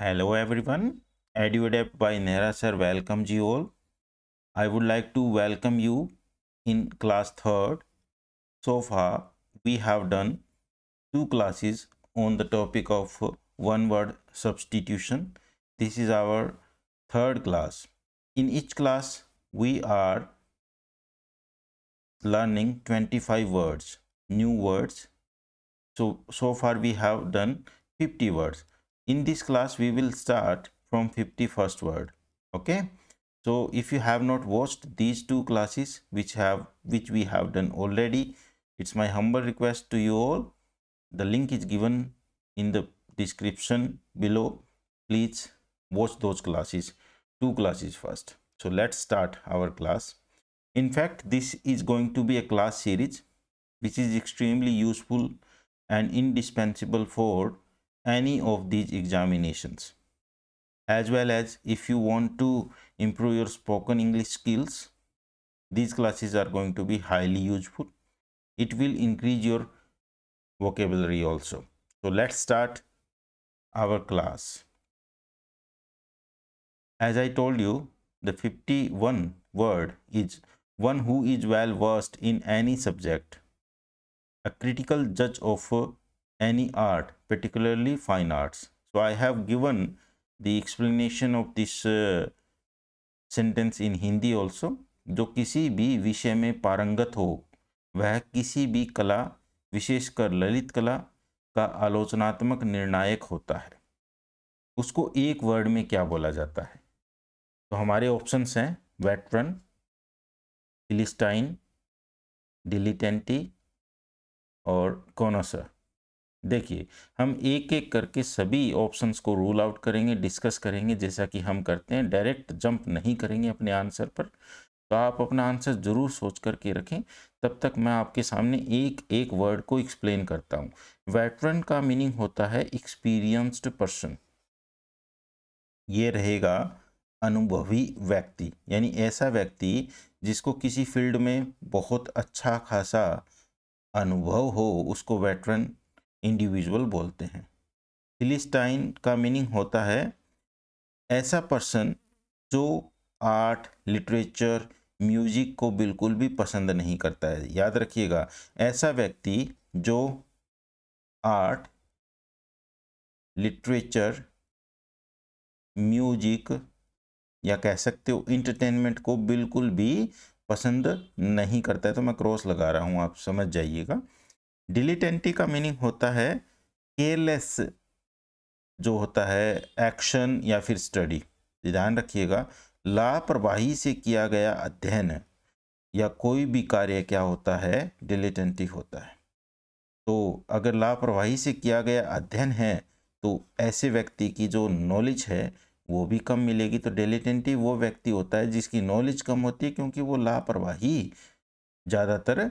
Hello everyone, Eduadept by Nehra sir welcomes you all. I would like to welcome you in class 3rd. So far we have done 2 classes on the topic of one word substitution. This is our 3rd class. In each class we are learning 25 words, new words. So far we have done 50 words. In this class we will start from 51st word. Okay, so if you have not watched these 2 classes which we have done already, it's my humble request to you all. The link is given in the description below. Please watch those classes, 2 classes first. So let's start our class. In fact, this is going to be a class series which is extremely useful and indispensable for any of these examinations, as well as if you want to improve your spoken English skills. These classes are going to be highly useful. It will increase your vocabulary also. So let's start our class. As I told you, the 51 word is one who is well versed in any subject, a critical judge of any art, particularly fine arts. So I have given the explanation of this sentence in Hindi also. जो किसी भी विषय में पारंगत हो, वह किसी भी कला, विशेषकर ललित कला का आलोचनात्मक निर्णायक होता है, उसको एक वर्ड में क्या बोला जाता है? तो हमारे ऑप्शंस हैं वेटरन, फिलिस्टाइन, डिलिटेंटी और कॉनोसर. देखिए, हम एक एक करके सभी ऑप्शंस को रूल आउट करेंगे, डिस्कस करेंगे, जैसा कि हम करते हैं. डायरेक्ट जंप नहीं करेंगे अपने आंसर पर. तो आप अपना आंसर ज़रूर सोच करके रखें. तब तक मैं आपके सामने एक एक वर्ड को एक्सप्लेन करता हूँ. वेटरन का मीनिंग होता है एक्सपीरियंस्ड पर्सन. ये रहेगा अनुभवी व्यक्ति, यानी ऐसा व्यक्ति जिसको किसी फील्ड में बहुत अच्छा खासा अनुभव हो, उसको वेटरन इंडिविजुअल बोलते हैं. फिलिस्टाइन का मीनिंग होता है ऐसा पर्सन जो आर्ट, लिटरेचर, म्यूजिक को बिल्कुल भी पसंद नहीं करता है. याद रखिएगा, ऐसा व्यक्ति जो आर्ट, लिटरेचर, म्यूजिक या कह सकते हो इंटरटेनमेंट को बिल्कुल भी पसंद नहीं करता है. तो मैं क्रॉस लगा रहा हूँ, आप समझ जाइएगा. डिलिटेंटी का मीनिंग होता है केयरलेस, जो होता है एक्शन या फिर स्टडी. ध्यान रखिएगा, लापरवाही से किया गया अध्ययन या कोई भी कार्य क्या होता है? डिलिटेंटी होता है. तो अगर लापरवाही से किया गया अध्ययन है तो ऐसे व्यक्ति की जो नॉलेज है वो भी कम मिलेगी. तो डिलिटेंटी वो व्यक्ति होता है जिसकी नॉलेज कम होती है, क्योंकि वो लापरवाही ज़्यादातर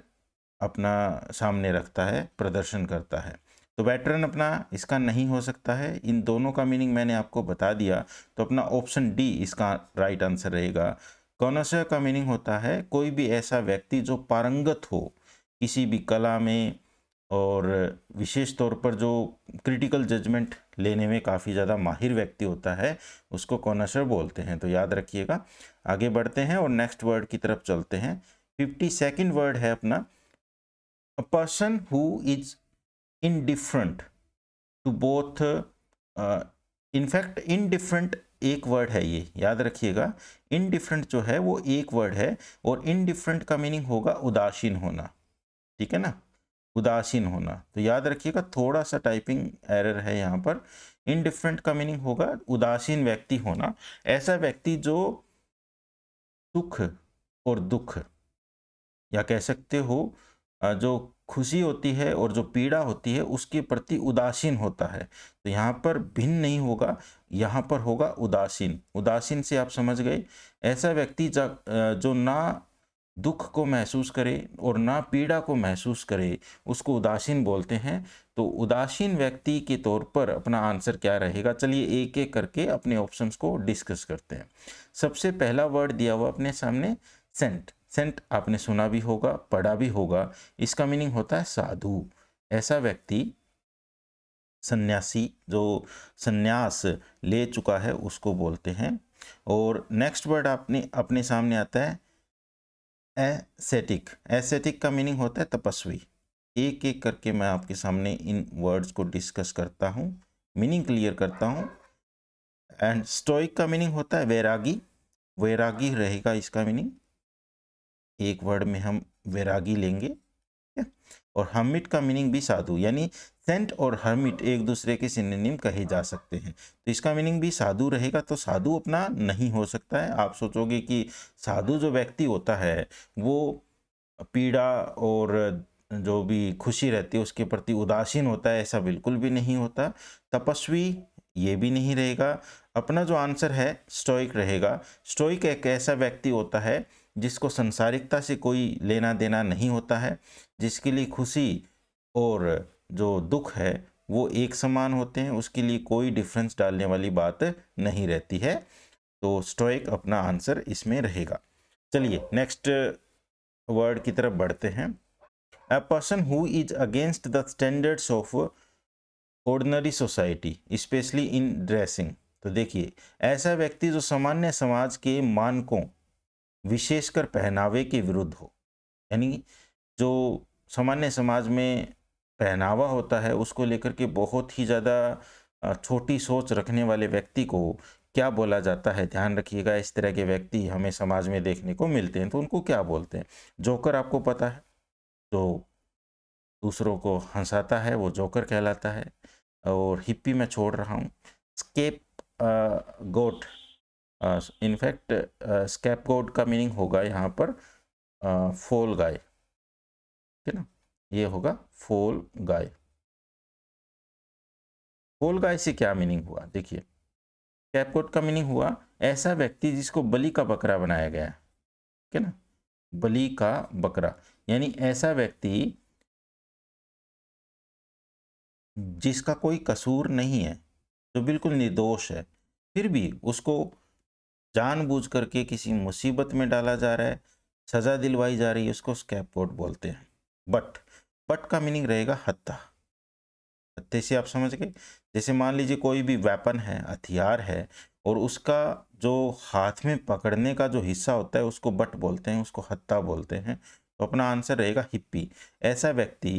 अपना सामने रखता है, प्रदर्शन करता है. तो वेटरन अपना इसका नहीं हो सकता है. इन दोनों का मीनिंग मैंने आपको बता दिया. तो अपना ऑप्शन डी इसका राइट आंसर रहेगा. कॉनोसर का मीनिंग होता है कोई भी ऐसा व्यक्ति जो पारंगत हो किसी भी कला में, और विशेष तौर पर जो क्रिटिकल जजमेंट लेने में काफ़ी ज़्यादा माहिर व्यक्ति होता है, उसको कॉनोसर बोलते हैं. तो याद रखिएगा. आगे बढ़ते हैं और नेक्स्ट वर्ड की तरफ चलते हैं. 52nd वर्ड है अपना A person who is indifferent to both. In fact, indifferent एक वर्ड है ये, याद रखिएगा. indifferent जो है वो एक वर्ड है, और indifferent का मीनिंग होगा उदासीन होना. ठीक है ना, उदासीन होना. तो याद रखिएगा, थोड़ा सा टाइपिंग एरर है यहाँ पर. indifferent का मीनिंग होगा उदासीन व्यक्ति होना, ऐसा व्यक्ति जो सुख और दुख या कह सकते हो जो खुशी होती है और जो पीड़ा होती है उसके प्रति उदासीन होता है. तो यहाँ पर भिन्न नहीं होगा, यहाँ पर होगा उदासीन. उदासीन से आप समझ गए, ऐसा व्यक्ति जो ना दुख को महसूस करे और ना पीड़ा को महसूस करे, उसको उदासीन बोलते हैं. तो उदासीन व्यक्ति के तौर पर अपना आंसर क्या रहेगा? चलिए एक एक करके अपने ऑप्शंस को डिस्कस करते हैं. सबसे पहला वर्ड दिया हुआ अपने सामने सेंट. सेंट आपने सुना भी होगा, पढ़ा भी होगा. इसका मीनिंग होता है साधु. ऐसा व्यक्ति सन्यासी जो सन्यास ले चुका है उसको बोलते हैं। और नेक्स्ट वर्ड आपने अपने सामने आता है एसेटिक। एसेटिक का मीनिंग होता है तपस्वी। एक एक करके मैं आपके सामने इन वर्ड्स को डिस्कस करता हूँ, मीनिंग क्लियर करता हूँ। एंड स्टोइक का मीनिंग होता है वैरागी। वैरागी रहेगा इसका मीनिंग, एक वर्ड में हम वैरागी लेंगे। और हर्मिट का मीनिंग भी साधु, यानी सेंट और हर्मिट एक दूसरे के सिनोनिम कहे जा सकते हैं। तो इसका मीनिंग भी साधु रहेगा। तो साधु अपना नहीं हो सकता है। आप सोचोगे कि साधु जो व्यक्ति होता है वो पीड़ा और जो भी खुशी रहती है उसके प्रति उदासीन होता है, ऐसा बिल्कुल भी नहीं होता। तपस्वी ये भी नहीं रहेगा। अपना जो आंसर है स्टोइक रहेगा। स्टोइक एक ऐसा व्यक्ति होता है जिसको संसारिकता से कोई लेना देना नहीं होता है, जिसके लिए खुशी और जो दुख है वो एक समान होते हैं, उसके लिए कोई डिफरेंस डालने वाली बात नहीं रहती है। तो स्टोइक अपना आंसर इसमें रहेगा। चलिए नेक्स्ट वर्ड की तरफ बढ़ते हैं। A person who is against the standards of ordinary society specially in dressing. तो देखिए, ऐसा व्यक्ति जो सामान्य समाज के मानकों विशेषकर पहनावे के विरुद्ध हो, यानी जो सामान्य समाज में पहनावा होता है उसको लेकर के बहुत ही ज़्यादा छोटी सोच रखने वाले व्यक्ति को क्या बोला जाता है, ध्यान रखिएगा। इस तरह के व्यक्ति हमें समाज में देखने को मिलते हैं, तो उनको क्या बोलते हैं? जोकर आपको पता है, जो दूसरों को हंसाता है वो जोकर कहलाता है। और हिप्पी मैं छोड़ रहा हूँ। Scapegoat, in fact scapegoat का मीनिंग होगा यहाँ पर फोल गाय, ठीक है ना? ये होगा फोल गाय। फोल गाय से क्या मीनिंग हुआ? देखिए, स्केप गोट का मीनिंग हुआ ऐसा व्यक्ति जिसको बलि का बकरा बनाया गया है, ठीक है ना? बलि का बकरा, यानी ऐसा व्यक्ति जिसका कोई कसूर नहीं है, जो बिल्कुल निर्दोष है, फिर भी उसको जानबूझ करके किसी मुसीबत में डाला जा रहा है, सज़ा दिलवाई जा रही है, उसको स्कैपगोट बोलते हैं। बट का मीनिंग रहेगा हत्या। हत्या से आप समझ गए। जैसे मान लीजिए कोई भी वेपन है, हथियार है, और उसका जो हाथ में पकड़ने का जो हिस्सा होता है उसको बट बोलते हैं, उसको हत्ता बोलते हैं। तो अपना आंसर रहेगा हिप्पी। ऐसा व्यक्ति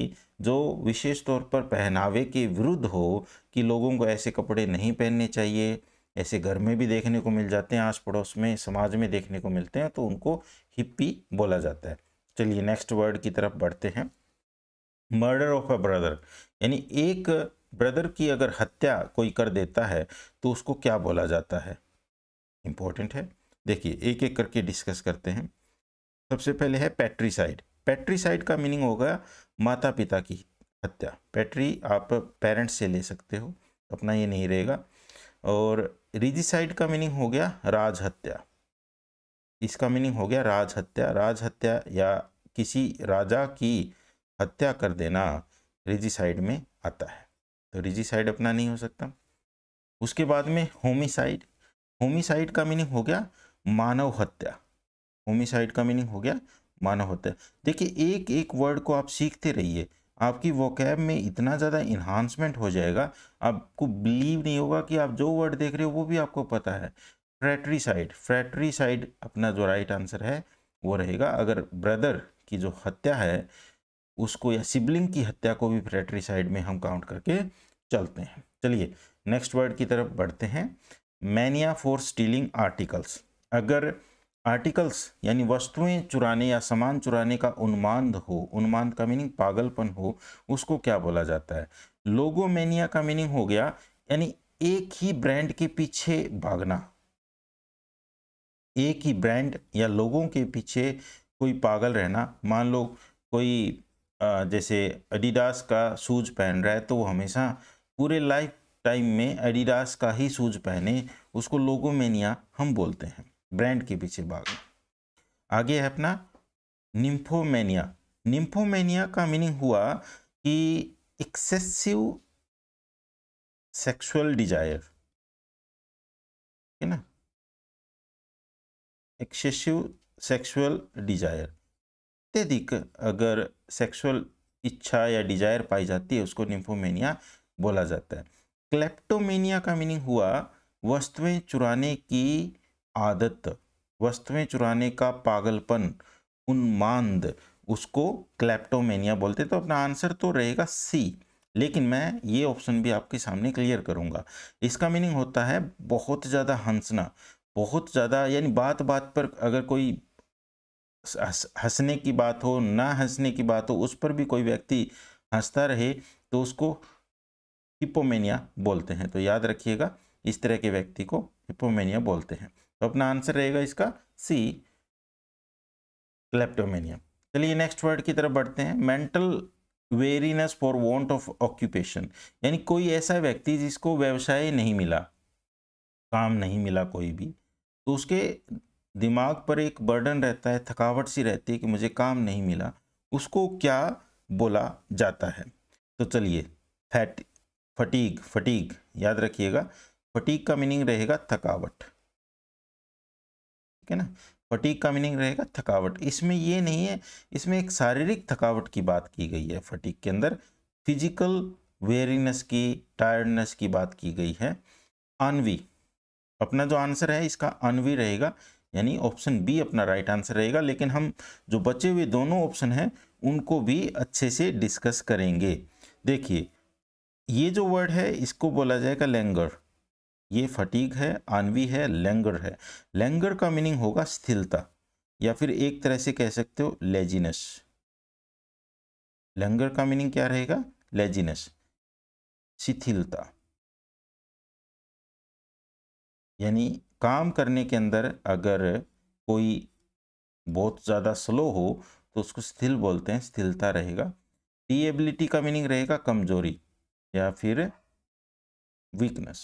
जो विशेष तौर पर पहनावे के विरुद्ध हो, कि लोगों को ऐसे कपड़े नहीं पहनने चाहिए, ऐसे घर में भी देखने को मिल जाते हैं, आस पड़ोस में समाज में देखने को मिलते हैं, तो उनको हिप्पी बोला जाता है। चलिए नेक्स्ट वर्ड की तरफ बढ़ते हैं। मर्डर ऑफ अ ब्रदर, यानी एक ब्रदर की अगर हत्या कोई कर देता है तो उसको क्या बोला जाता है? इम्पोर्टेंट है, देखिए एक एक करके डिस्कस करते हैं। सबसे पहले है पैट्रिसाइड। पैट्रिसाइड का मीनिंग होगा माता पिता की हत्या। पैट्री आप पेरेंट्स से ले सकते हो, अपना ये नहीं रहेगा। और रिजिसाइड का मीनिंग हो गया राज हत्या। इसका मीनिंग हो गया राज हत्या। राज हत्या या किसी राजा की हत्या कर देना रिजिसाइड में आता है। तो रिजिसाइड अपना नहीं हो सकता। उसके बाद में होमिसाइड। होमिसाइड का मीनिंग हो गया मानव हत्या। होमिसाइड का मीनिंग हो गया मानव हत्या। देखिए एक एक वर्ड को आप सीखते रहिए, आपकी वोकैब में इतना ज़्यादा इन्हांसमेंट हो जाएगा, आपको बिलीव नहीं होगा कि आप जो वर्ड देख रहे हो वो भी आपको पता है। फ्रैट्रिसाइड। फ्रैट्रिसाइड अपना जो राइट आंसर है वो रहेगा। अगर ब्रदर की जो हत्या है उसको, या सिबलिंग की हत्या को भी फ्रैट्रिसाइड में हम काउंट करके चलते हैं। चलिए नेक्स्ट वर्ड की तरफ बढ़ते हैं। Mania for stealing articles. अगर आर्टिकल्स यानी वस्तुएं चुराने या सामान चुराने का उन्माद हो, उन्माद का मीनिंग पागलपन हो, उसको क्या बोला जाता है? लोगोमैनिया का मीनिंग हो गया यानी एक ही ब्रांड के पीछे भागना। एक ही ब्रांड या लोगों के पीछे कोई पागल रहना। मान लो कोई जैसे एडिडास का शूज पहन रहा है तो वो हमेशा पूरे लाइफ टाइम में एडिडास का ही शूज पहने, उसको लोगोमैनिया हम बोलते हैं, ब्रांड के पीछे भागना। आगे है अपना निम्फोमैनिया। निम्फोमैनिया का मीनिंग हुआ कि एक्सेसिव सेक्सुअल डिजायर, है ना? एक्सेसिव सेक्सुअल डिजायर, अत्यधिक अगर सेक्सुअल इच्छा या डिजायर पाई जाती है उसको निम्फोमैनिया बोला जाता है। क्लेप्टोमेनिया का मीनिंग हुआ वस्तुएं चुराने की आदत, वस्तुएं चुराने का पागलपन, उन्माद, उसको क्लेप्टोमेनिया बोलते। तो अपना आंसर तो रहेगा सी, लेकिन मैं ये ऑप्शन भी आपके सामने क्लियर करूंगा। इसका मीनिंग होता है बहुत ज़्यादा हंसना, बहुत ज़्यादा, यानी बात बात पर अगर कोई हंसने की बात हो, ना हंसने की बात हो, उस पर भी कोई व्यक्ति हंसता रहे तो उसको हिपोमेनिया बोलते हैं। तो याद रखिएगा, इस तरह के व्यक्ति को हिपोमेनिया बोलते हैं। तो अपना आंसर रहेगा इसका सी, क्लेप्टोमेनिया। चलिए नेक्स्ट वर्ड की तरफ बढ़ते हैं। Mental weariness for want of occupation, यानी कोई ऐसा व्यक्ति जिसको व्यवसाय नहीं मिला, काम नहीं मिला कोई भी, तो उसके दिमाग पर एक बर्डन रहता है, थकावट सी रहती है कि मुझे काम नहीं मिला, उसको क्या बोला जाता है? तो चलिए फटीग, फटीग याद रखिएगा, फटीग का मीनिंग रहेगा थकावट, ठीक है ना। फटीग का मीनिंग रहेगा थकावट। इसमें ये नहीं है, इसमें एक शारीरिक थकावट की बात की गई है। फटीग के अंदर फिजिकल वेरीनेस की, टायर्डनेस की बात की गई है। अनवी, अपना जो आंसर है इसका अनवी रहेगा, यानी ऑप्शन बी अपना राइट आंसर रहेगा। लेकिन हम जो बचे हुए दोनों ऑप्शन हैं उनको भी अच्छे से डिस्कस करेंगे। देखिए ये जो वर्ड है इसको बोला जाएगा लैंगर, ये फटीग है, आनवी है, लैंगर है। लैंगर का मीनिंग होगा स्थिरता, या फिर एक तरह से कह सकते हो लेजीनेस। लैंगर का मीनिंग क्या रहेगा? लेजीनेस, शिथिलता, यानी काम करने के अंदर अगर कोई बहुत ज़्यादा स्लो हो तो उसको स्थिल बोलते हैं, स्थिरता रहेगा। डिएबिलिटी का मीनिंग रहेगा कमजोरी या फिर वीकनेस,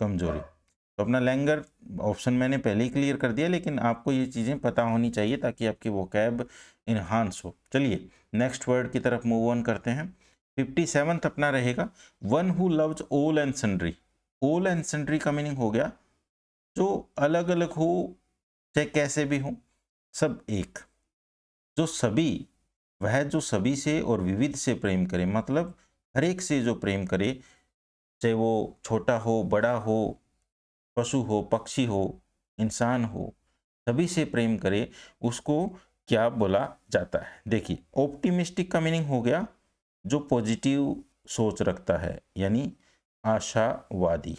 कमजोरी। तो अपना लैंगर ऑप्शन मैंने पहले ही क्लियर कर दिया, लेकिन आपको ये चीज़ें पता होनी चाहिए ताकि आपकी वोकैब इन्हांस हो। चलिए नेक्स्ट वर्ड की तरफ मूव ऑन करते हैं। 57 अपना रहेगा one who loves all and sundry. All and sundry का मीनिंग हो गया जो अलग अलग हो, चाहे कैसे भी हो, सब एक, जो सभी, वह जो सभी से और विविध से प्रेम करे, मतलब हर एक से जो प्रेम करे, चाहे वो छोटा हो, बड़ा हो, पशु हो, पक्षी हो, इंसान हो, सभी से प्रेम करे, उसको क्या बोला जाता है? देखिए ऑप्टिमिस्टिक का मीनिंग हो गया जो पॉजिटिव सोच रखता है, यानी आशावादी,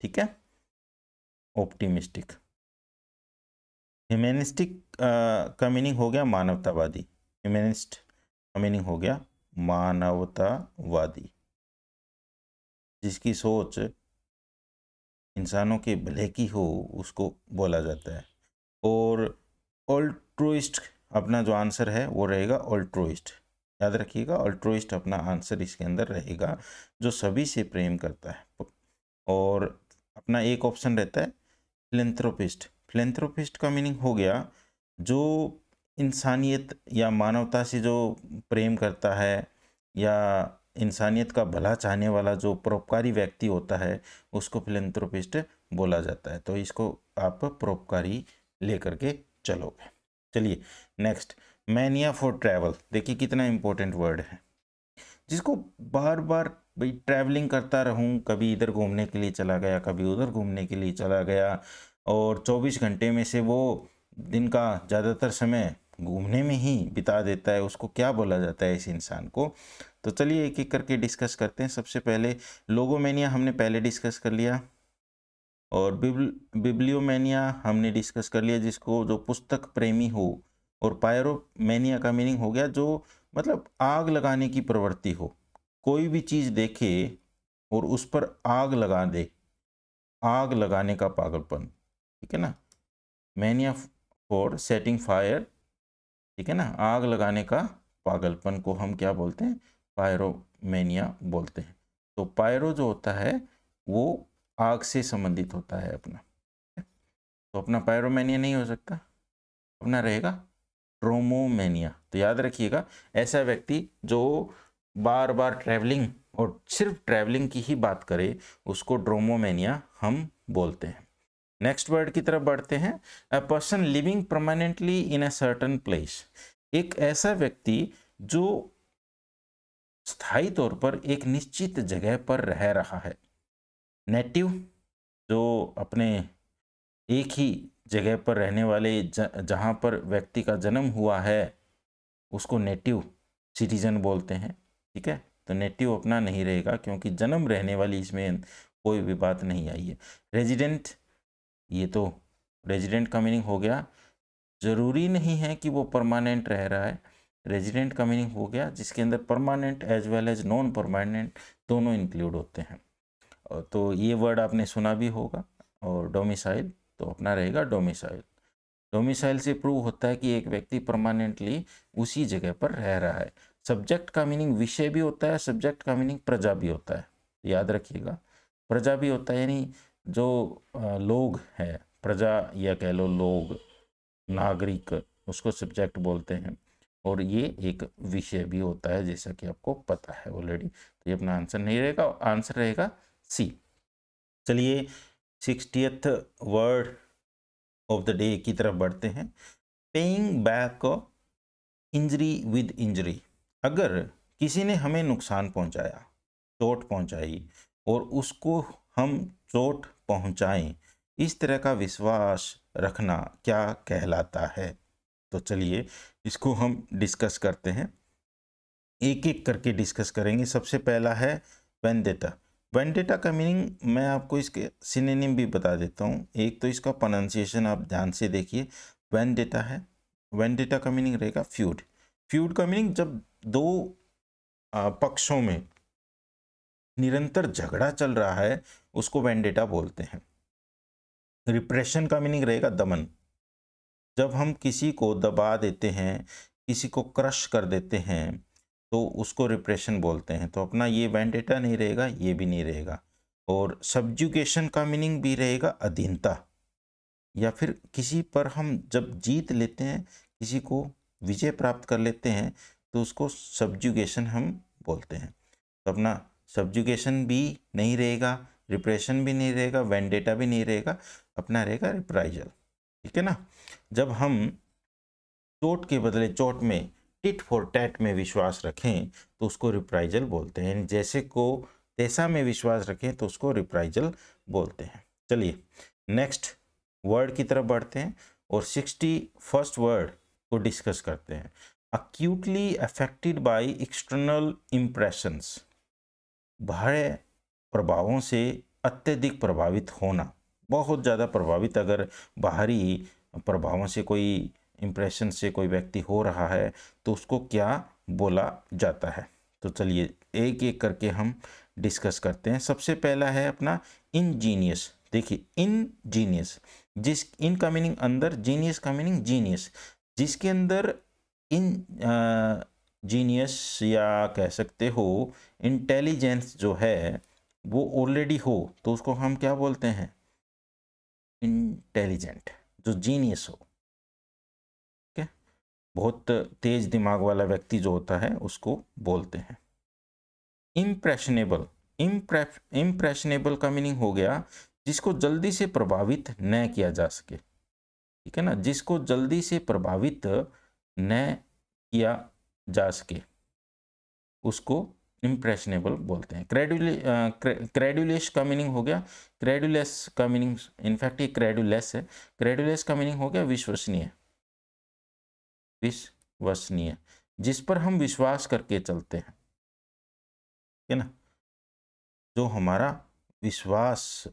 ठीक है, ऑप्टिमिस्टिक। ह्यूमैनिस्टिक का मीनिंग हो गया मानवतावादी, ह्यूमैनिस्ट का मीनिंग हो गया मानवतावादी, जिसकी सोच इंसानों के भले की हो, उसको बोला जाता है। और ऑल्ट्रोइस्ट, अपना जो आंसर है वो रहेगा ऑल्ट्रोइस्ट, याद रखिएगा, ऑल्ट्रोइस्ट अपना आंसर इसके अंदर रहेगा, जो सभी से प्रेम करता है। और अपना एक ऑप्शन रहता है फिलैंथ्रोपिस्ट। फिलैंथ्रोपिस्ट का मीनिंग हो गया जो इंसानियत या मानवता से जो प्रेम करता है, या इंसानियत का भला चाहने वाला जो परोपकारी व्यक्ति होता है, उसको फिलैंथ्रोपिस्ट बोला जाता है। तो इसको आप परोपकारी लेकर के चलोगे। चलिए नेक्स्ट, मैनिया फॉर ट्रैवल। देखिए कितना इम्पोर्टेंट वर्ड है, जिसको बार बार भाई ट्रैवलिंग करता रहूं, कभी इधर घूमने के लिए चला गया, कभी उधर घूमने के लिए चला गया, और 24 घंटे में से वो दिन का ज़्यादातर समय घूमने में ही बिता देता है, उसको क्या बोला जाता है इस इंसान को? तो चलिए एक एक करके डिस्कस करते हैं। सबसे पहले लोगोमैनिया हमने पहले डिस्कस कर लिया, और बिब्लियोमैनिया हमने डिस्कस कर लिया, जिसको जो पुस्तक प्रेमी हो, और पायरोमैनिया का मीनिंग हो गया जो मतलब आग लगाने की प्रवृत्ति हो, कोई भी चीज़ देखे और उस पर आग लगा दे, आग लगाने का पागलपन, ठीक है ना। मैनिया फॉर सेटिंग फायर, ठीक है ना, आग लगाने का पागलपन को हम क्या बोलते हैं? पायरोमैनिया बोलते हैं। तो पायरो जो होता है वो आग से संबंधित होता है अपना, तो अपना पायरोमैनिया नहीं हो सकता, अपना रहेगा ड्रोमोमैनिया। तो याद रखिएगा, ऐसा व्यक्ति जो बार बार ट्रैवलिंग और सिर्फ ट्रैवलिंग की ही बात करे, उसको ड्रोमोमैनिया हम बोलते हैं। नेक्स्ट वर्ड की तरफ बढ़ते हैं। A person living permanently in a certain place, एक ऐसा व्यक्ति जो स्थायी तौर पर एक निश्चित जगह पर रह रहा है। नेटिव जो अपने एक ही जगह पर रहने वाले जहाँ पर व्यक्ति का जन्म हुआ है उसको नेटिव सिटीजन बोलते हैं। ठीक है, तो नेटिव अपना नहीं रहेगा क्योंकि जन्म रहने वाली इसमें कोई भी बात नहीं आई है। रेजिडेंट, ये तो रेजिडेंट का मीनिंग हो गया, ज़रूरी नहीं है कि वो परमानेंट रह रहा है। रेजिडेंट का मीनिंग हो गया जिसके अंदर permanent as well as non permanent दोनों इंक्लूड होते हैं। तो ये वर्ड आपने सुना भी होगा। और डोमिसाइल तो अपना रहेगा डोमिसाइल। डोमिसाइल से प्रूव होता है कि एक व्यक्ति परमानेंटली उसी जगह पर रह रहा है। सब्जेक्ट का मीनिंग विषय भी होता है, सब्जेक्ट का मीनिंग प्रजा भी होता है, याद रखिएगा। प्रजा भी होता है यानी जो लोग हैं, प्रजा या कह लो लोग, नागरिक, उसको सब्जेक्ट बोलते हैं। और ये एक विषय भी होता है जैसा कि आपको पता है ऑलरेडी। तो ये अपना आंसर नहीं रहेगा, आंसर रहेगा सी। चलिए 60th word of the day की तरफ बढ़ते हैं। Paying back injury with injury. अगर किसी ने हमें नुकसान पहुंचाया, चोट पहुंचाई और उसको हम चोट पहुंचाएं, इस तरह का विश्वास रखना क्या कहलाता है? तो चलिए इसको हम डिस्कस करते हैं, एक एक करके डिस्कस करेंगे। सबसे पहला है वेंडेटा। वेंडेटा का मीनिंग मैं आपको इसके सिनोनिम भी बता देता हूँ। एक तो इसका प्रोनाउंसिएशन आप ध्यान से देखिए, वेंडेटा है। वेंडेटा का मीनिंग रहेगा फ्यूड। फ्यूड का मीनिंग जब दो पक्षों में निरंतर झगड़ा चल रहा है उसको वेंडेटा बोलते हैं। रिप्रेशन का मीनिंग रहेगा दमन। जब हम किसी को दबा देते हैं, किसी को क्रश कर देते हैं तो उसको रिप्रेशन बोलते हैं। तो अपना ये वेंडेटा नहीं रहेगा, ये भी नहीं रहेगा। और सब्जुकेशन का मीनिंग भी रहेगा अधीनता, या फिर किसी पर हम जब जीत लेते हैं, किसी को विजय प्राप्त कर लेते हैं तो उसको सब्जुकेशन हम बोलते हैं। तो अपना सब्जुकेशन भी नहीं रहेगा, रिप्रेशन भी नहीं रहेगा, वेंडेटा भी नहीं रहेगा, अपना रहेगा रिप्राइजल। ठीक है ना, जब हम चोट के बदले चोट में, टिट फॉर टैट में विश्वास रखें तो उसको रिप्राइजल बोलते हैं, यानी जैसे को तैसा में विश्वास रखें तो उसको रिप्राइजल बोलते हैं। चलिए नेक्स्ट वर्ड की तरफ बढ़ते हैं और 61st वर्ड को डिस्कस करते हैं। Acutely affected by external impressions. बाहरी प्रभावों से अत्यधिक प्रभावित होना, बहुत ज़्यादा प्रभावित अगर बाहरी प्रभावों से कोई इम्प्रेशन से कोई व्यक्ति हो रहा है तो उसको क्या बोला जाता है? तो चलिए एक एक करके हम डिस्कस करते हैं। सबसे पहला है अपना इनजीनियस। देखिए इनजीनियस, जिस इन का मीनिंग अंदर, जीनियस का मीनिंग जीनियस, जिसके अंदर इन जीनियस या कह सकते हो इंटेलिजेंस जो है वो ऑलरेडी हो तो उसको हम क्या बोलते हैं? इंटेलिजेंट। जो जीनियस हो, बहुत तेज दिमाग वाला व्यक्ति जो होता है उसको बोलते हैं। इम्प्रेशनेबल, इम्प्रेशनेबल का मीनिंग हो गया जिसको जल्दी से प्रभावित न किया जा सके। ठीक है ना, जिसको जल्दी से प्रभावित न किया जा सके उसको इम्प्रेशनेबल बोलते हैं। क्रेडुलस का मीनिंग हो गया, क्रेडुलस का मीनिंग, इनफैक्ट ये क्रेडुलस है, क्रेडुलस का मीनिंग हो गया विश्वसनीय। विश्वसनीय, जिस पर हम विश्वास करके चलते हैं, है ना, जो हमारा विश्वास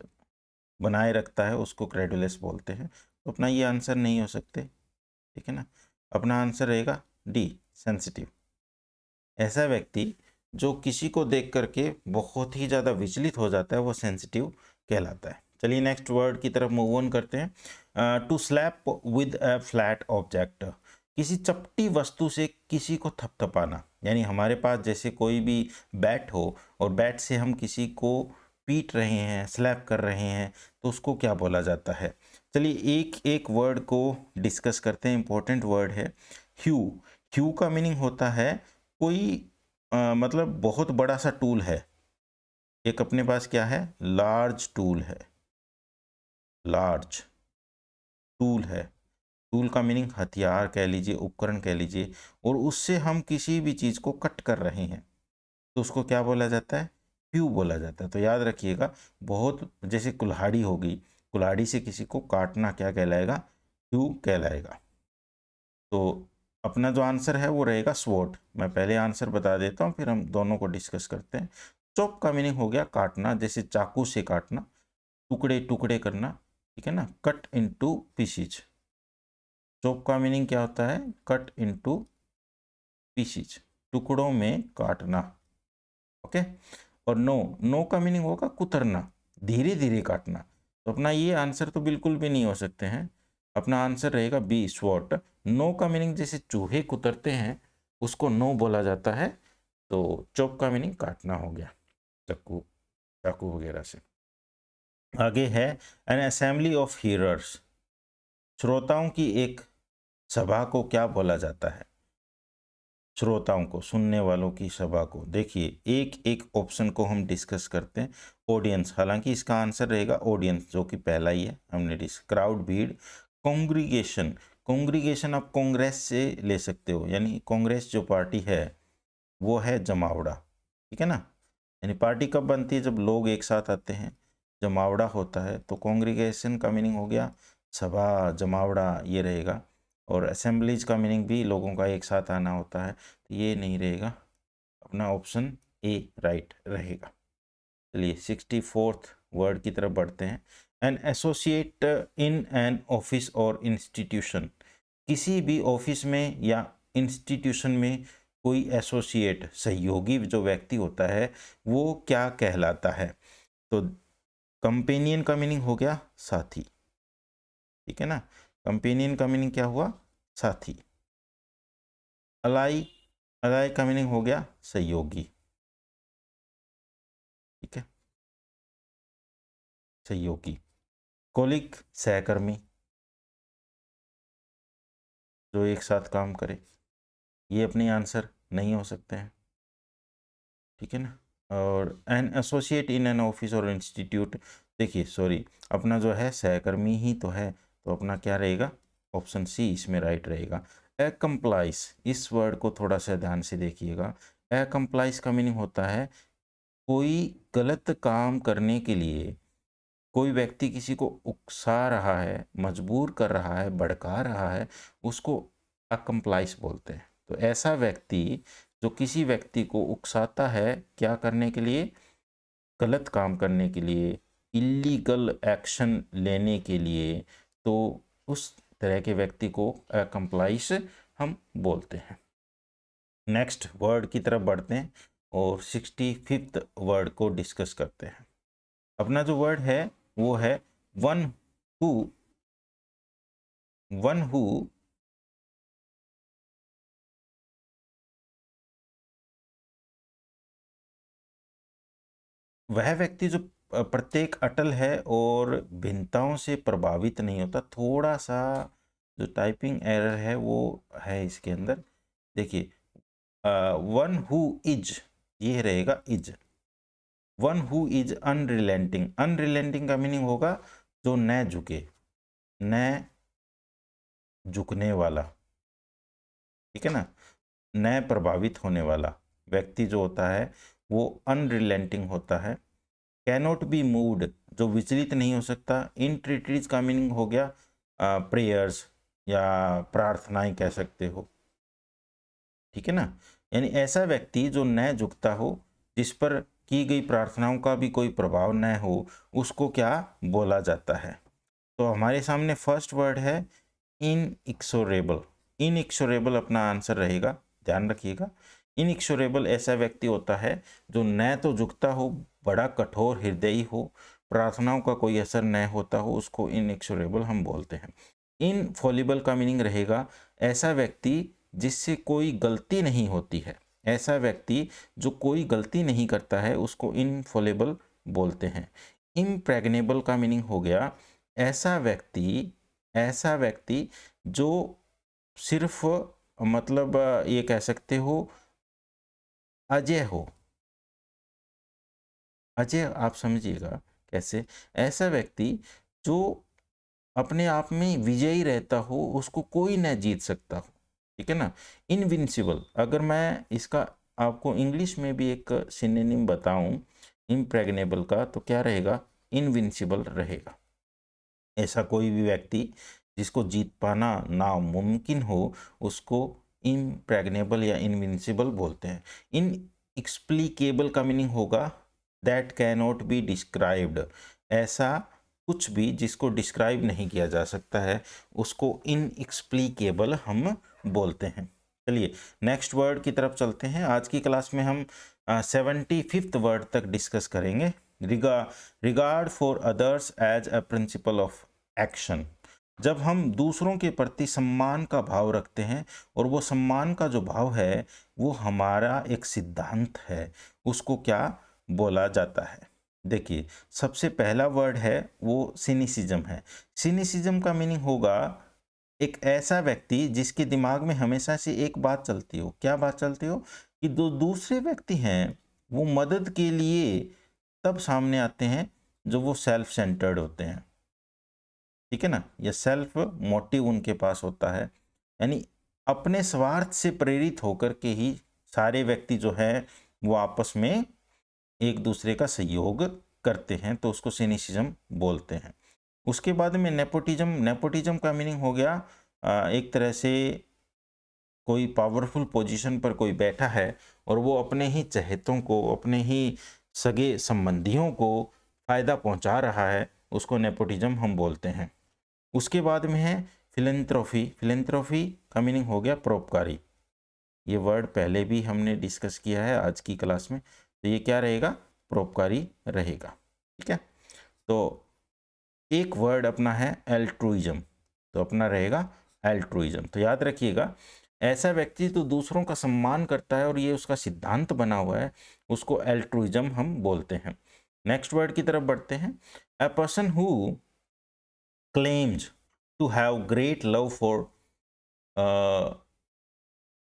बनाए रखता है उसको क्रेडुलस बोलते हैं। तो अपना ये आंसर नहीं हो सकते। ठीक है ना, अपना आंसर रहेगा डी, सेंसिटिव। ऐसा व्यक्ति जो किसी को देख करके बहुत ही ज़्यादा विचलित हो जाता है वो सेंसिटिव कहलाता है। चलिए नेक्स्ट वर्ड की तरफ मूव ऑन करते हैं। To slap with a flat object. किसी चपटी वस्तु से किसी को थपथपाना, यानी हमारे पास जैसे कोई भी बैट हो और बैट से हम किसी को पीट रहे हैं, स्लैप कर रहे हैं तो उसको क्या बोला जाता है? चलिए एक एक वर्ड को डिस्कस करते हैं, इम्पोर्टेंट वर्ड है ह्यू। ह्यू का मीनिंग होता है कोई मतलब बहुत बड़ा सा टूल है। एक अपने पास क्या है? लार्ज टूल है, लार्ज टूल है। टूल का मीनिंग हथियार कह लीजिए, उपकरण कह लीजिए, और उससे हम किसी भी चीज़ को कट कर रहे हैं, तो उसको क्या बोला जाता है? प्यू बोला जाता है। तो याद रखिएगा, बहुत जैसे कुल्हाड़ी होगी, कुल्हाड़ी से किसी को काटना क्या कहलाएगा? प्यू कहलाएगा। तो अपना जो आंसर है वो रहेगा स्वॉट। मैं पहले आंसर बता देता हूँ, फिर हम दोनों को डिस्कस करते हैं। चॉप का मीनिंग हो गया काटना, जैसे चाकू से काटना, टुकड़े टुकड़े करना, ठीक है ना, कट इनटू पीसीज। चॉप का मीनिंग क्या होता है? कट इनटू पीसीज, टुकड़ों में काटना, ओके। और नो, नो का मीनिंग होगा कुतरना, धीरे धीरे काटना। तो अपना ये आंसर तो बिल्कुल भी नहीं हो सकते हैं, अपना आंसर रहेगा बी स्वॉट। नो का मीनिंग जैसे चूहे कुतरते हैं उसको नो बोला जाता है। तो चॉप का मीनिंग काटना हो गया, चाकू चाकू वगैरह से। आगे है एन असेंबली ऑफ हीरर्स, श्रोताओं की एक सभा को क्या बोला जाता है? श्रोताओं को, सुनने वालों की सभा को। देखिए एक एक ऑप्शन को हम डिस्कस करते हैं। ऑडियंस, हालांकि इसका आंसर रहेगा ऑडियंस, जो कि पहला ही है, हमने क्राउड भीड़। कांग्रीगेशन, कांग्रीगेशन आप कांग्रेस से ले सकते हो, यानी कांग्रेस जो पार्टी है वो है जमावड़ा, ठीक है ना। यानी पार्टी कब बनती है? जब लोग एक साथ आते हैं, जमावड़ा होता है। तो कांग्रीगेशन का मीनिंग हो गया सभा, जमावड़ा ये रहेगा। और असेंबलीज का मीनिंग भी लोगों का एक साथ आना होता है। तो ये नहीं रहेगा, अपना ऑप्शन ए राइट रहेगा। चलिए 64th वर्ड की तरफ बढ़ते हैं। An associate in an office और इंस्टीट्यूशन, किसी भी ऑफिस में या इंस्टीट्यूशन में कोई एसोसिएट सहयोगी जो व्यक्ति होता है वो क्या कहलाता है? तो कंपेनियन का मीनिंग हो गया साथी, ठीक है ना। कंपेनियन का मीनिंग क्या हुआ? साथी। अलाई, अलाई का मीनिंग हो गया सहयोगी, ठीक है, सहयोगी। कोलिक सहकर्मी, जो एक साथ काम करे, ये अपने आंसर नहीं हो सकते हैं, ठीक है ना। और an associate in an office और इंस्टीट्यूट, देखिए सॉरी, अपना जो है सहकर्मी ही तो है, तो अपना क्या रहेगा? ऑप्शन सी इसमें राइट रहेगा। ए कंप्लाइज, इस वर्ड को थोड़ा सा ध्यान से देखिएगा। ए कंप्लाइज का मीनिंग होता है कोई गलत काम करने के लिए कोई व्यक्ति किसी को उकसा रहा है, मजबूर कर रहा है, भड़का रहा है, उसको ए कंप्लाइज बोलते हैं। तो ऐसा व्यक्ति जो किसी व्यक्ति को उकसाता है क्या करने के लिए? गलत काम करने के लिए, इलीगल एक्शन लेने के लिए, तो उस तरह के व्यक्ति को कंप्लाइज हम बोलते हैं। नेक्स्ट वर्ड की तरफ बढ़ते हैं और 65th वर्ड को डिस्कस करते हैं। अपना जो वर्ड है वो है वन हु वह व्यक्ति जो प्रत्येक अटल है और भिन्नताओं से प्रभावित नहीं होता। थोड़ा सा जो टाइपिंग एरर है वो है इसके अंदर। देखिए वन हु इज, ये रहेगा is. One who is unrelenting, unrelenting का मीनिंग होगा जो न झुके, न झुकने वाला, ठीक है ना, न प्रभावित होने वाला व्यक्ति जो होता है वो अनरिलेंटिंग होता है। कैनॉट बी मूव्ड, जो विचलित नहीं हो सकता। इंट्रीटीज का मीनिंग हो गया प्रेयर्स या प्रार्थनाएं कह सकते हो, ठीक है ना। यानी ऐसा व्यक्ति जो न झुकता हो, जिस पर की गई प्रार्थनाओं का भी कोई प्रभाव न हो, उसको क्या बोला जाता है? तो हमारे सामने फर्स्ट वर्ड है इनएक्सोरेबल। इनएक्सोरेबल अपना आंसर रहेगा, ध्यान रखिएगा। इनएक्सोरेबल ऐसा व्यक्ति होता है जो न तो झुकता हो, बड़ा कठोर हृदयी हो, प्रार्थनाओं का कोई असर न होता हो, उसको इनएक्सोरेबल हम बोलते हैं। इनफॉलिबल का मीनिंग रहेगा ऐसा व्यक्ति जिससे कोई गलती नहीं होती है। ऐसा व्यक्ति जो कोई गलती नहीं करता है उसको इनफॉलिबल बोलते हैं। इम्प्रेग्नेबल का मीनिंग हो गया ऐसा व्यक्ति जो सिर्फ, मतलब ये कह सकते हो, अजय हो। अजय आप समझिएगा कैसे, ऐसा व्यक्ति जो अपने आप में विजयी रहता हो, उसको कोई न जीत सकता हो, ठीक है ना। इनविंसिबल, अगर मैं इसका आपको इंग्लिश में भी एक सिनोनिम बताऊं इम्प्रेग्नेबल का, तो क्या रहेगा, इनविंसिबल रहेगा। ऐसा कोई भी व्यक्ति जिसको जीत पाना नामुमकिन हो उसको इम्प्रेग्नेबल या इनविंसिबल बोलते हैं। इनएक्सप्लिकेबल का मीनिंग होगा that can not be described, ऐसा कुछ भी जिसको डिस्क्राइब नहीं किया जा सकता है उसको इनएक्सप्लिकेबल हम बोलते हैं। चलिए नेक्स्ट वर्ड की तरफ चलते हैं। आज की क्लास में हम 75th वर्ड तक डिस्कस करेंगे। Regard for others as a principle of action, जब हम दूसरों के प्रति सम्मान का भाव रखते हैं और वो सम्मान का जो भाव है वो हमारा एक सिद्धांत है, उसको क्या बोला जाता है। देखिए सबसे पहला वर्ड है वो सिनिसिज्म है। सिनिसिज्म का मीनिंग होगा एक ऐसा व्यक्ति जिसके दिमाग में हमेशा से एक बात चलती हो। क्या बात चलती हो कि जो दूसरे व्यक्ति हैं वो मदद के लिए तब सामने आते हैं जो वो सेल्फ सेंटर्ड होते हैं, ठीक है ना, या सेल्फ मोटिव उनके पास होता है, यानी अपने स्वार्थ से प्रेरित होकर के ही सारे व्यक्ति जो हैं वो आपस में एक दूसरे का सहयोग करते हैं, तो उसको सिनिसिज्म बोलते हैं। उसके बाद में नेपोटिज्म। नेपोटिज्म का मीनिंग हो गया एक तरह से कोई पावरफुल पोजीशन पर कोई बैठा है और वो अपने ही चहेतों को, अपने ही सगे संबंधियों को फ़ायदा पहुंचा रहा है, उसको नेपोटिज्म हम बोलते हैं। उसके बाद में है फिलेंथ्रोफी। फिलेंथ्रोफी का मीनिंग हो गया परोपकारी। ये वर्ड पहले भी हमने डिस्कस किया है आज की क्लास में, तो ये क्या रहेगा, परोपकारी रहेगा, ठीक है। तो एक वर्ड अपना है एल्ट्रुइज्म, तो अपना रहेगा एल्ट्रुइज्म। तो याद रखिएगा ऐसा व्यक्ति तो दूसरों का सम्मान करता है और ये उसका सिद्धांत बना हुआ है, उसको एल्ट्रुइज्म हम बोलते हैं। नेक्स्ट वर्ड की तरफ बढ़ते हैं। A person who claims to have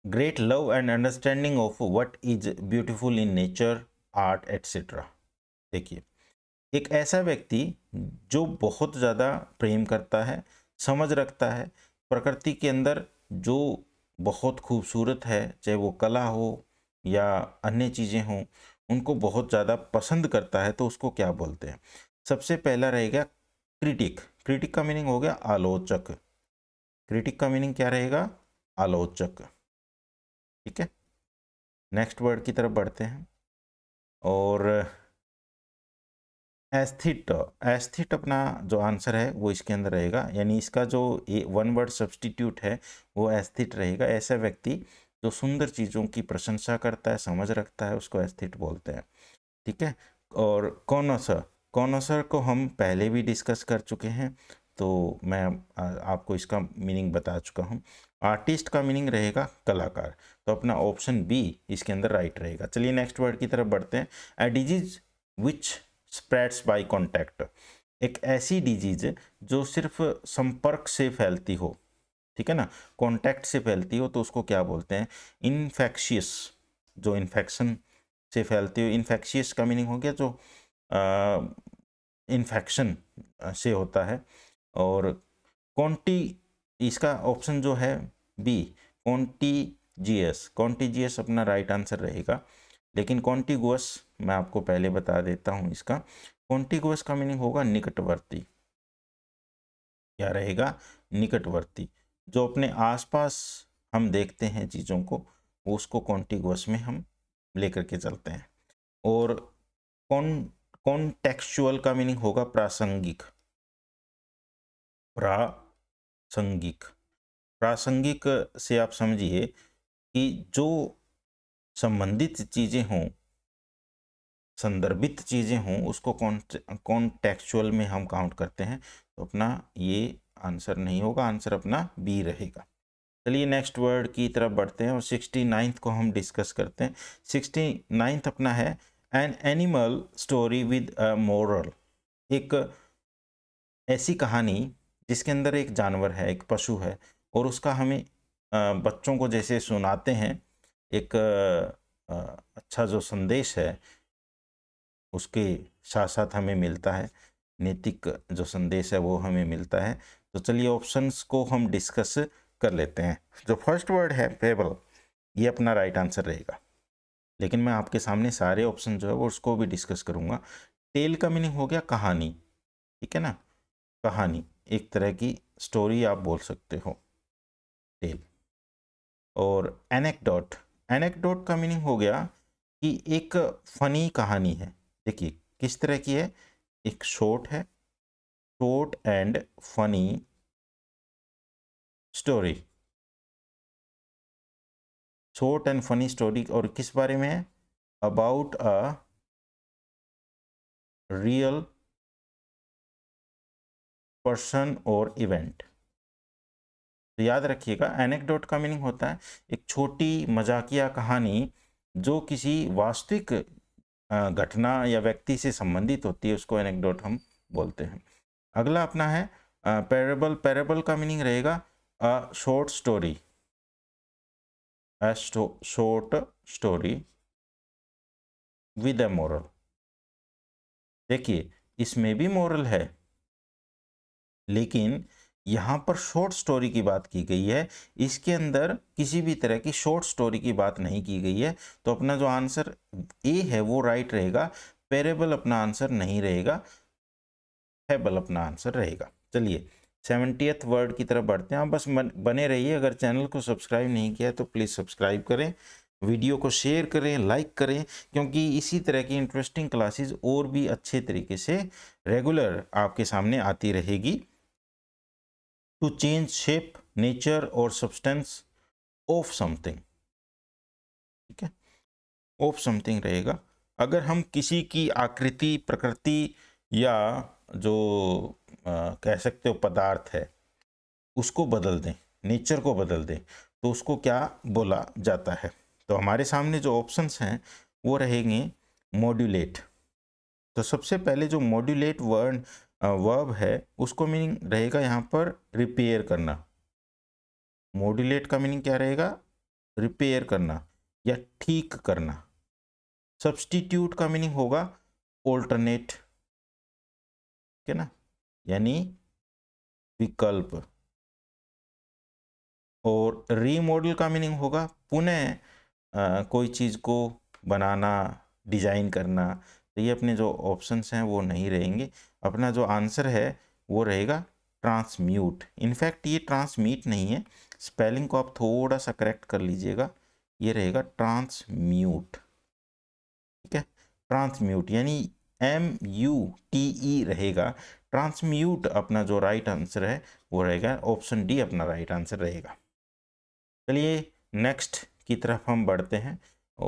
great love and understanding of what is beautiful in nature, art etcetera. देखिए एक ऐसा व्यक्ति जो बहुत ज़्यादा प्रेम करता है, समझ रखता है प्रकृति के अंदर जो बहुत खूबसूरत है, चाहे वो कला हो या अन्य चीज़ें हों, उनको बहुत ज़्यादा पसंद करता है, तो उसको क्या बोलते हैं। सबसे पहला रहेगा क्रिटिक। क्रिटिक का मीनिंग हो गया आलोचक। क्रिटिक का मीनिंग क्या रहेगा, आलोचक, ठीक है। नेक्स्ट वर्ड की तरफ बढ़ते हैं और एस्थेट। एस्थेट अपना जो आंसर है वो इसके अंदर रहेगा, यानी इसका जो वन वर्ड सब्स्टिट्यूट है वो एस्थेट रहेगा। ऐसा व्यक्ति जो सुंदर चीज़ों की प्रशंसा करता है, समझ रखता है, उसको एस्थेट बोलते हैं, ठीक है। और कॉनोसर, कॉनोसर को हम पहले भी डिस्कस कर चुके हैं, तो मैं आपको इसका मीनिंग बता चुका हूँ। आर्टिस्ट का मीनिंग रहेगा कलाकार, तो अपना ऑप्शन बी इसके अंदर राइट रहेगा। चलिए नेक्स्ट वर्ड की तरफ बढ़ते हैं। A disease which spreads by contact, एक ऐसी डिजीज जो सिर्फ संपर्क से फैलती हो, ठीक है ना, कॉन्टैक्ट से फैलती हो, तो उसको क्या बोलते हैं, इन्फेक्शियस। जो इन्फेक्शन से फैलती हो, इन्फेक्शियस का मीनिंग हो गया जो इन्फेक्शन से होता है। और कॉन्टी, इसका ऑप्शन जो है बी, कॉन्टीजियस। कॉन्टीजियस अपना राइट आंसर रहेगा, लेकिन कॉन्टिगुअस मैं आपको पहले बता देता हूँ इसका। कॉन्टिगुअस का मीनिंग होगा निकटवर्ती। क्या रहेगा, निकटवर्ती। जो अपने आसपास हम देखते हैं चीज़ों को, उसको कॉन्टिगुअस में हम लेकर के चलते हैं। और कॉन्टेक्चुअल का मीनिंग होगा प्रासंगिक। प्रासंगिक, प्रासंगिक से आप समझिए कि जो संबंधित चीज़ें हों, संदर्भित चीज़ें हों, उसको कॉन्टेक्चुअल में हम काउंट करते हैं, तो अपना ये आंसर नहीं होगा, आंसर अपना बी रहेगा। चलिए नेक्स्ट वर्ड की तरफ बढ़ते हैं और 69th को हम डिस्कस करते हैं। 69th अपना है an animal story with a moral, एक ऐसी कहानी जिसके अंदर एक जानवर है, एक पशु है, और उसका हमें बच्चों को जैसे सुनाते हैं एक अच्छा जो संदेश है उसके साथ साथ हमें मिलता है, नैतिक जो संदेश है वो हमें मिलता है। तो चलिए ऑप्शंस को हम डिस्कस कर लेते हैं। जो फर्स्ट वर्ड है फेबल, ये अपना राइट आंसर रहेगा। लेकिन मैं आपके सामने सारे ऑप्शन जो है वो उसको भी डिस्कस करूँगा। टेल का मीनिंग हो गया कहानी, ठीक है ना, कहानी, एक तरह की स्टोरी आप बोल सकते हो टेल। और एनेक्डोट, एनेक्डोट का मीनिंग हो गया कि एक फनी कहानी है। देखिए किस तरह की है, एक शॉर्ट है, short and funny story, short and funny story. और किस बारे में है, अबाउट अ रियल पर्सन और इवेंट। तो याद रखिएगा एनेक्डोट का मीनिंग होता है एक छोटी मजाकिया कहानी जो किसी वास्तविक घटना या व्यक्ति से संबंधित होती है, उसको एनेक्डोट हम बोलते हैं। अगला अपना है पैरेबल। पैरेबल का मीनिंग रहेगा a short story, a short story with a moral. देखिए इसमें भी मोरल है, लेकिन यहाँ पर शॉर्ट स्टोरी की बात की गई है, इसके अंदर किसी भी तरह की शॉर्ट स्टोरी की बात नहीं की गई है। तो अपना जो आंसर ए है वो राइट रहेगा, पैरेबल अपना आंसर नहीं रहेगा, फेबल अपना आंसर रहेगा। चलिए 70th वर्ड की तरफ बढ़ते हैं। आप बस बने रहिए। अगर चैनल को सब्सक्राइब नहीं किया है तो प्लीज़ सब्सक्राइब करें, वीडियो को शेयर करें, लाइक करें, क्योंकि इसी तरह की इंटरेस्टिंग क्लासेस और भी अच्छे तरीके से रेगुलर आपके सामने आती रहेगी। टू चेंज शेप, नेचर और सब्सटेंस ऑफ समथिंग, ठीक है, ऑफ समथिंग रहेगा। अगर हम किसी की आकृति, प्रकृति या जो कह सकते हो पदार्थ है उसको बदल दें, नेचर को बदल दें, तो उसको क्या बोला जाता है। तो हमारे सामने जो ऑप्शंस हैं वो रहेंगे मॉड्यूलेट। तो सबसे पहले जो मॉड्यूलेट वर्ड वर्ब है उसको मीनिंग रहेगा यहाँ पर रिपेयर करना। मॉड्यूलेट का मीनिंग क्या रहेगा, रिपेयर करना या ठीक करना। सब्स्टिट्यूट का मीनिंग होगा ऑल्टरनेट, ठीक है ना, यानी विकल्प। और रीमॉडल का मीनिंग होगा पुनः कोई चीज़ को बनाना, डिज़ाइन करना। तो ये अपने जो ऑप्शंस हैं वो नहीं रहेंगे। अपना जो आंसर है वो रहेगा ट्रांसम्यूट। इनफैक्ट ये ट्रांसमीट नहीं है, स्पेलिंग को आप थोड़ा सा करेक्ट कर लीजिएगा, ये रहेगा ट्रांसम्यूट, ठीक है, ट्रांसम्यूट यानी MUTE रहेगा। ट्रांसम्यूट अपना जो राइट आंसर है वो रहेगा, ऑप्शन डी अपना राइट आंसर रहेगा। चलिए नेक्स्ट की तरफ हम बढ़ते हैं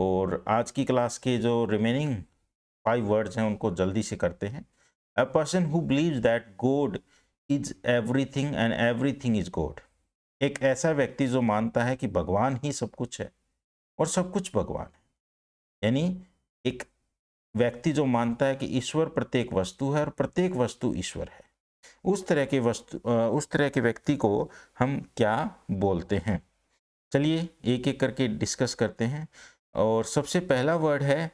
और आज की क्लास के जो रिमेनिंग 5 वर्ड्स हैं उनको जल्दी से करते हैं। A person who believes that God is everything and everything is God, एक ऐसा व्यक्ति जो मानता है कि भगवान ही सब कुछ है और सब कुछ भगवान है, यानी एक व्यक्ति जो मानता है कि ईश्वर प्रत्येक वस्तु है और प्रत्येक वस्तु ईश्वर है, उस तरह के व्यक्ति को हम क्या बोलते हैं। चलिए एक एक करके डिस्कस करते हैं। और सबसे पहला वर्ड है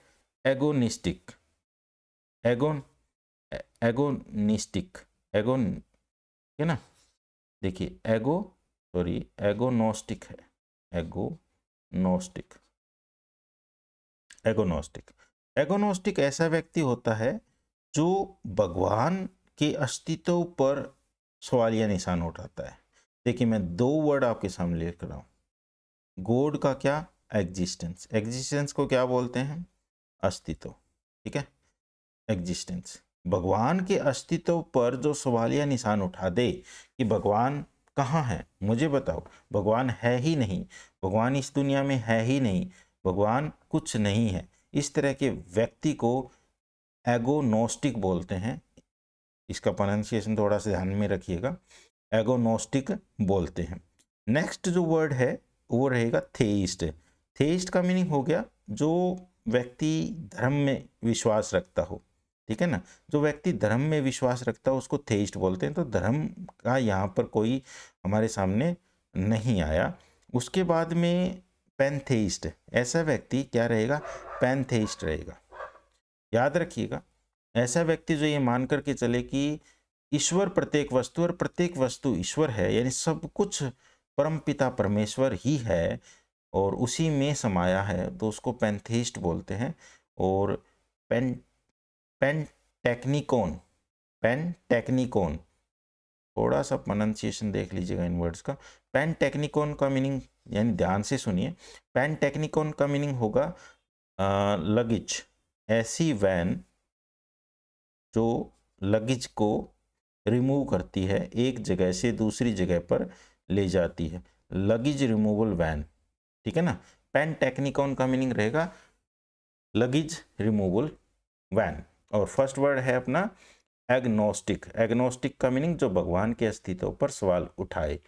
एगोनिस्टिक। एगोनिस्टिक, एगोन, ठीक है ना, देखिए एगोनोस्टिक है, एगोनोस्टिक, एगोनोस्टिक। एगोनोस्टिक ऐसा व्यक्ति होता है जो भगवान के अस्तित्व पर सवालिया निशान उठाता है। देखिए मैं 2 वर्ड आपके सामने लेकर रहा हूँ, गॉड का क्या, एग्जिस्टेंस, एग्जिस्टेंस को क्या बोलते हैं, अस्तित्व, ठीक है, एग्जिस्टेंस। भगवान के अस्तित्व पर जो सवालिया निशान उठा दे कि भगवान कहाँ है, मुझे बताओ, भगवान है ही नहीं, भगवान इस दुनिया में है ही नहीं, भगवान कुछ नहीं है, इस तरह के व्यक्ति को एगोनोस्टिक बोलते हैं। इसका प्रोनाउंसिएशन थोड़ा सा ध्यान में रखिएगा, एगोनोस्टिक बोलते हैं। नेक्स्ट जो वर्ड है वो रहेगा थेइस्ट। थेइस्ट का मीनिंग हो गया जो व्यक्ति धर्म में विश्वास रखता हो, ठीक है ना, जो व्यक्ति धर्म में विश्वास रखता हो उसको थेइस्ट बोलते हैं। तो धर्म का यहाँ पर कोई हमारे सामने नहीं आया। उसके बाद में पैनथेइस्ट, ऐसा व्यक्ति क्या रहेगा, पैनथेइस्ट रहेगा। याद रखिएगा ऐसा व्यक्ति जो ये मान करके चले कि ईश्वर प्रत्येक वस्तु और प्रत्येक वस्तु ईश्वर है, यानी सब कुछ परमपिता परमेश्वर ही है, और उसी में समाया है, तो उसको पैंथेइस्ट बोलते हैं। और पेंटेक्निकोन, थोड़ा सा प्रोनाउंसिएशन देख लीजिएगा इन वर्ड्स का। पेंटेक्निकोन का मीनिंग, यानी ध्यान से सुनिए, पेंटेक्निकोन का मीनिंग होगा लगेज, ऐसी वैन जो लगेज को रिमूव करती है, एक जगह से दूसरी जगह पर ले जाती है, लगेज रिमूवल वैन, ठीक है ना। पेंटेक्निकोन का मीनिंग रहेगा लगेज रिमूवल वैन। और फर्स्ट वर्ड है अपना एग्नोस्टिक। एग्नोस्टिक का मीनिंग जो भगवान के अस्तित्व पर सवाल उठाए।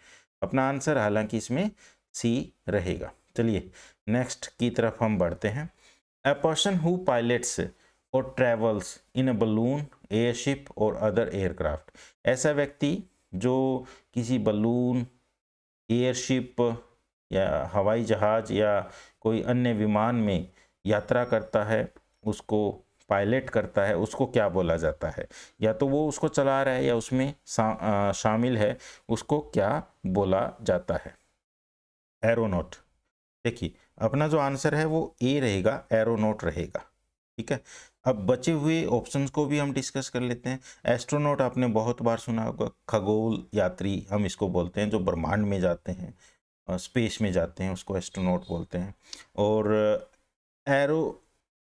अपना आंसर हालांकि इसमें सी रहेगा। चलिए नेक्स्ट की तरफ हम बढ़ते हैं। अ पर्सन हु पायलट्स और travels in a balloon, airship और अदर एयरक्राफ्ट, ऐसा व्यक्ति जो किसी बलून, एयरशिप या हवाई जहाज या कोई अन्य विमान में यात्रा करता है, उसको पायलट करता है, उसको क्या बोला जाता है? या तो वो उसको चला रहा है या उसमें शामिल है, उसको क्या बोला जाता है? एरोनॉट। देखिए अपना जो आंसर है वो ए रहेगा, एरोनॉट रहेगा, ठीक है। अब बचे हुए ऑप्शंस को भी हम डिस्कस कर लेते हैं। एस्ट्रोनॉट आपने बहुत बार सुना होगा, खगोल यात्री हम इसको बोलते हैं, जो ब्रह्मांड में जाते हैं, स्पेस में जाते हैं, उसको एस्ट्रोनॉट बोलते हैं। और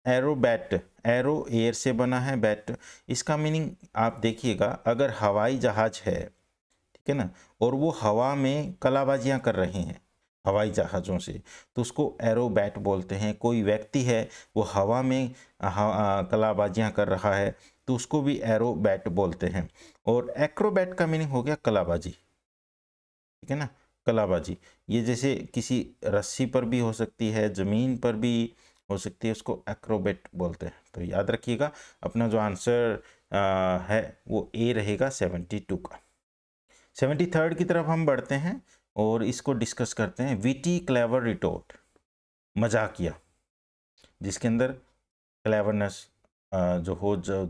एरो बैट, एरो एयर से बना है, बैट, इसका मीनिंग आप देखिएगा, अगर हवाई जहाज है, ठीक है ना, और वो हवा में कलाबाजियाँ कर रहे हैं हवाई जहाज़ों से, तो उसको एरो बैट बोलते हैं। कोई व्यक्ति है वो हवा में कलाबाजियाँ कर रहा है, तो उसको भी एरो बैट बोलते हैं। और एक्रोबैट का मीनिंग हो गया कलाबाजी, ठीक है ना, कलाबाजी। ये जैसे किसी रस्सी पर भी हो सकती है, ज़मीन पर भी हो सकती है, उसको एक्रोबेट बोलते हैं। तो याद रखिएगा अपना जो आंसर है वो ए रहेगा 72 का। 73 की तरफ हम बढ़ते हैं और इसको डिस्कस करते हैं। वीटी क्लेवर रिटोर्ट, मजाकिया, जिसके अंदर क्लेवरनेस जो हो, और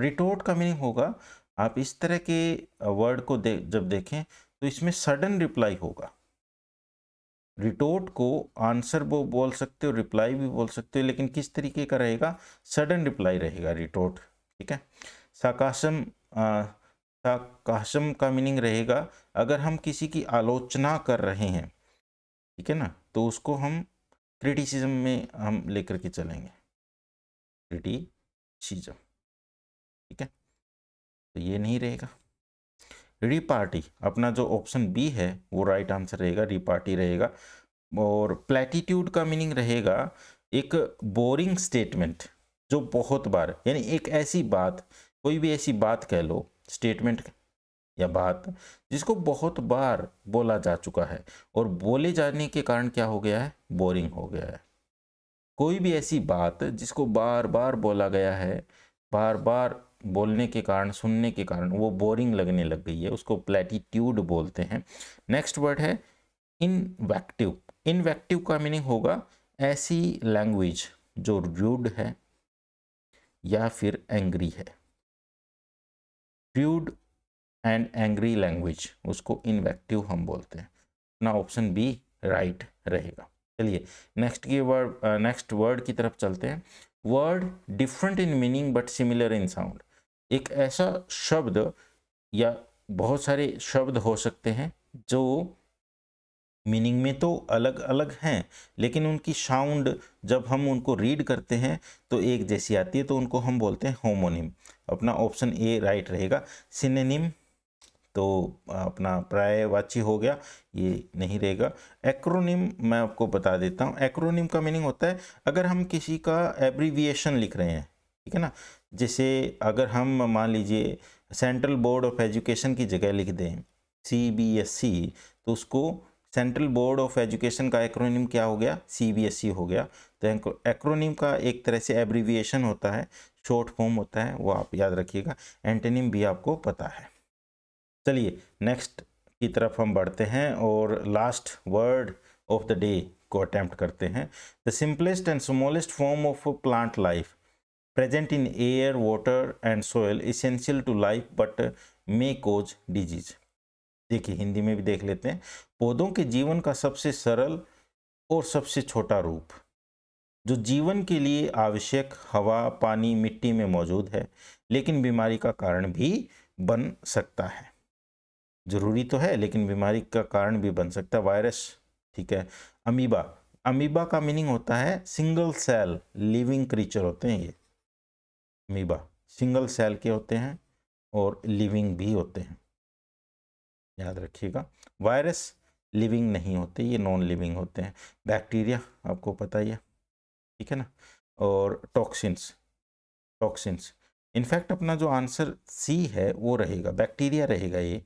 रिटोर्ट का मीनिंग होगा, आप इस तरह के वर्ड को जब देखें तो इसमें सडन रिप्लाई होगा। रिटोर्ट को आंसर वो बोल सकते हो, रिप्लाई भी बोल सकते हो, लेकिन किस तरीके का रहेगा? सडन रिप्लाई रहेगा रिटोर्ट, ठीक है। साकासम, साकासम का मीनिंग रहेगा अगर हम किसी की आलोचना कर रहे हैं, ठीक है ना, तो उसको हम क्रिटिसिज्म में हम लेकर के चलेंगे, क्रिटिसिज्म, ठीक है, तो ये नहीं रहेगा। रिपार्टी, अपना जो ऑप्शन बी है वो राइट आंसर रहेगा, रिपार्टी रहेगा। और प्लेटिट्यूड का मीनिंग रहेगा एक बोरिंग स्टेटमेंट, जो बहुत बार, यानी एक ऐसी बात, कोई भी ऐसी बात कह लो, स्टेटमेंट या बात, जिसको बहुत बार बोला जा चुका है और बोले जाने के कारण क्या हो गया है? बोरिंग हो गया है। कोई भी ऐसी बात जिसको बार बार बोला गया है, बार बार बोलने के कारण, सुनने के कारण वो बोरिंग लगने लग गई है, उसको प्लेटिट्यूड बोलते हैं। नेक्स्ट वर्ड है इनवैक्टिव। इनवैक्टिव का मीनिंग होगा ऐसी लैंग्वेज जो रूड है या फिर एंग्री है, रूड एंड एंग्री लैंग्वेज, उसको इनवैक्टिव हम बोलते हैं। अपना ऑप्शन बी राइट रहेगा। चलिए नेक्स्ट की वर्ड, नेक्स्ट वर्ड की तरफ चलते हैं। Word different in meaning but similar in sound, एक ऐसा शब्द या बहुत सारे शब्द हो सकते हैं जो मीनिंग में तो अलग अलग हैं, लेकिन उनकी साउंड जब हम उनको रीड करते हैं तो एक जैसी आती है, तो उनको हम बोलते हैं होमोनिम। अपना ऑप्शन ए राइट रहेगा। सिनोनिम तो अपना पर्यायवाची हो गया, ये नहीं रहेगा। एक्रोनिम मैं आपको बता देता हूँ, एक्रोनिम का मीनिंग होता है अगर हम किसी का एब्रीविएशन लिख रहे हैं, ठीक है ना, जैसे अगर हम मान लीजिए सेंट्रल बोर्ड ऑफ एजुकेशन की जगह लिख दें CBSC, तो उसको सेंट्रल बोर्ड ऑफ एजुकेशन का एक्रोनिम क्या हो गया? CBSC हो गया। तो एक्रोनिम का एक तरह से एब्रीविएशन होता है, शॉर्ट फॉर्म होता है, वो आप याद रखिएगा। एंटोनिम भी आपको पता है। चलिए नेक्स्ट की तरफ हम बढ़ते हैं और last word of the day को अटैम्प्ट करते हैं। The simplest and smallest form of plant life present in air, water and soil, essential to life but may cause disease. देखिए हिंदी में भी देख लेते हैं। पौधों के जीवन का सबसे सरल और सबसे छोटा रूप जो जीवन के लिए आवश्यक हवा, पानी, मिट्टी में मौजूद है लेकिन बीमारी का कारण भी बन सकता है। जरूरी तो है लेकिन बीमारी का कारण भी बन सकता है। वायरस, ठीक है। अमीबा, अमीबा का मीनिंग होता है सिंगल सेल लिविंग क्रीचर होते हैं ये अमीबा, सिंगल सेल के होते हैं और लिविंग भी होते हैं, याद रखिएगा। वायरस लिविंग नहीं होते, ये नॉन लिविंग होते हैं। बैक्टीरिया आपको पता ही है, ठीक है ना। और टॉक्सिन्स, टॉक्सिन्स इनफैक्ट अपना जो आंसर सी है वो रहेगा, बैक्टीरिया रहेगा ये।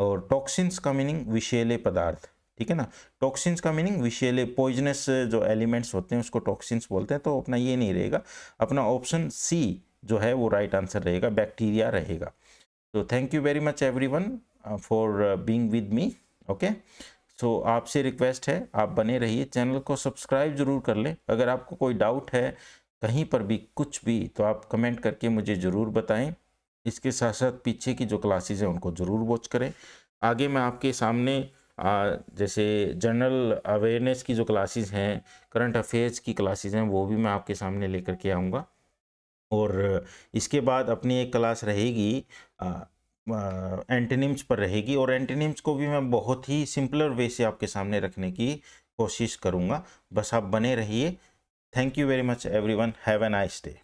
और टॉक्सिन्स का मीनिंग विषैले पदार्थ, ठीक है ना। टॉक्सिन्स का मीनिंग विषैले पॉइजनस जो एलिमेंट्स होते हैं उसको टॉक्सिन्स बोलते हैं। तो अपना ये नहीं रहेगा, अपना ऑप्शन सी जो है वो राइट आंसर रहेगा, बैक्टीरिया रहेगा। तो thank you very much everyone for being with me, okay. So आपसे रिक्वेस्ट है आप बने रहिए, चैनल को सब्सक्राइब जरूर कर लें। अगर आपको कोई डाउट है कहीं पर भी कुछ भी तो आप कमेंट करके मुझे ज़रूर बताएं। इसके साथ साथ पीछे की जो क्लासेज हैं उनको ज़रूर वॉच करें। आगे मैं आपके सामने जैसे जनरल अवेयरनेस की जो क्लासेज हैं, करंट अफेयर्स की क्लासेज हैं, वो भी मैं आपके सामने लेकर के आऊँगा। और इसके बाद अपनी एक क्लास रहेगी एंटोनिम्स पर रहेगी, और एंटोनिम्स को भी मैं बहुत ही सिंपलर वे से आपके सामने रखने की कोशिश करूँगा। बस आप बने रहिए। Thank you very much everyone, have a nice day.